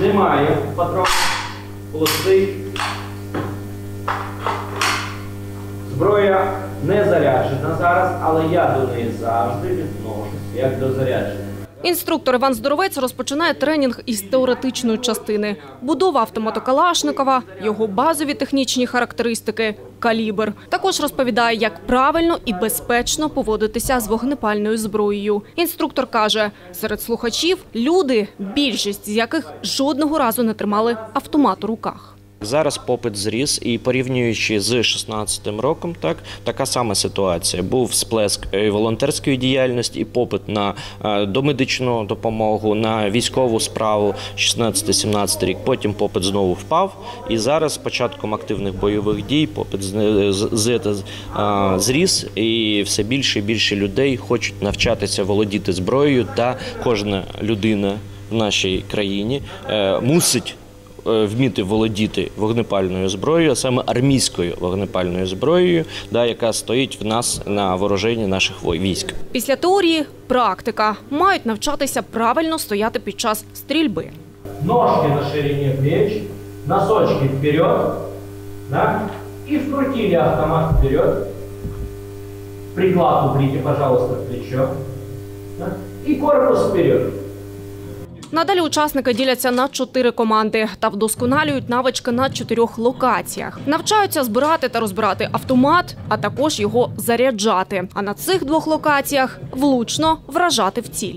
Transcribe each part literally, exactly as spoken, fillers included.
Немає патронів, пустий. Зброя не заряджена зараз, але я до неї завжди відношусь, як до зарядженої. Інструктор Іван Здоровець розпочинає тренінг із теоретичної частини. Будова автомата Калашникова, його базові технічні характеристики, калібр. Також розповідає, як правильно і безпечно поводитися з вогнепальною зброєю. Інструктор каже, серед слухачів – люди, більшість з яких жодного разу не тримали автомат у руках. Зараз попит зріс, і порівнюючи з шістнадцятим роком, так, така сама ситуація. Був сплеск волонтерської діяльності, і попит на домедичну допомогу, на військову справу шістнадцятий-сімнадцятий рік. Потім попит знову впав, і зараз з початком активних бойових дій попит зріс, і все більше і більше людей хочуть навчатися володіти зброєю, та кожна людина в нашій країні мусить вміти володіти вогнепальною зброєю, а саме армійською вогнепальною зброєю, яка стоїть в нас на вооруженні наших військ. Після теорії – практика. Мають навчатися правильно стояти під час стрільби. Ножки на ширині плеч, носочки вперед, і вкрутили автомат вперед. Приклад уберите, пожалуйста, в плечо. І корпус вперед. Надалі учасники діляться на чотири команди та вдосконалюють навички на чотирьох локаціях. Навчаються збирати та розбирати автомат, а також його заряджати. А на цих двох локаціях влучно вражати в ціль.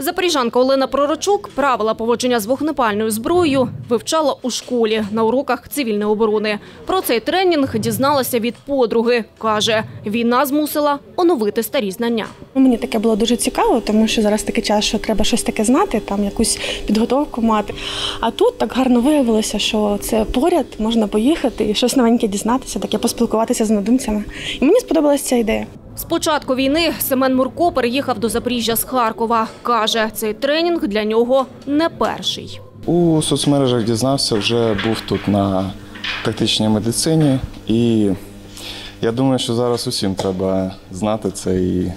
Запоріжанка Олена Пророчук правила поводження з вогнепальною зброєю вивчала у школі на уроках цивільної оборони. Про цей тренінг дізналася від подруги. Каже, війна змусила оновити старі знання. Мені таке було дуже цікаво, тому що зараз такий час, що треба щось таке знати, там якусь підготовку мати. А тут так гарно виявилося, що це поряд, можна поїхати і щось новеньке дізнатися, таке поспілкуватися з однодумцями. І мені сподобалася ця ідея. З початку війни Семен Мурко переїхав до Запоріжжя з Харкова. Каже, цей тренінг для нього не перший. У соцмережах дізнався, вже був тут на тактичній медицині. І я думаю, що зараз усім треба знати це і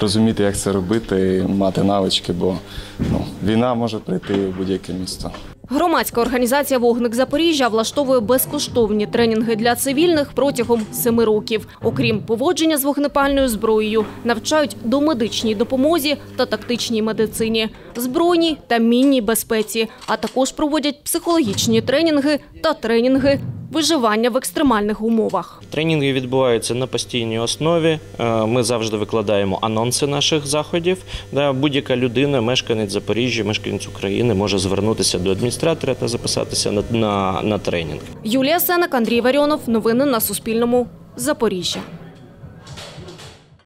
розуміти, як це робити, мати навички, бо ну, війна може прийти в будь-яке місто. Громадська організація «Вогник Запоріжжя» влаштовує безкоштовні тренінги для цивільних протягом семи років. Окрім поводження з вогнепальною зброєю, навчають домедичній допомозі та тактичній медицині, збройній та мінній безпеці, а також проводять психологічні тренінги та тренінги виживання в екстремальних умовах. Тренінги відбуваються на постійній основі. Ми завжди викладаємо анонси наших заходів. Будь-яка людина, мешканець Запоріжжя, мешканець України може звернутися до адміністратора та записатися на, на, на тренінг. Юлія Сенак, Андрій Варіонов. Новини на Суспільному. Запоріжжя.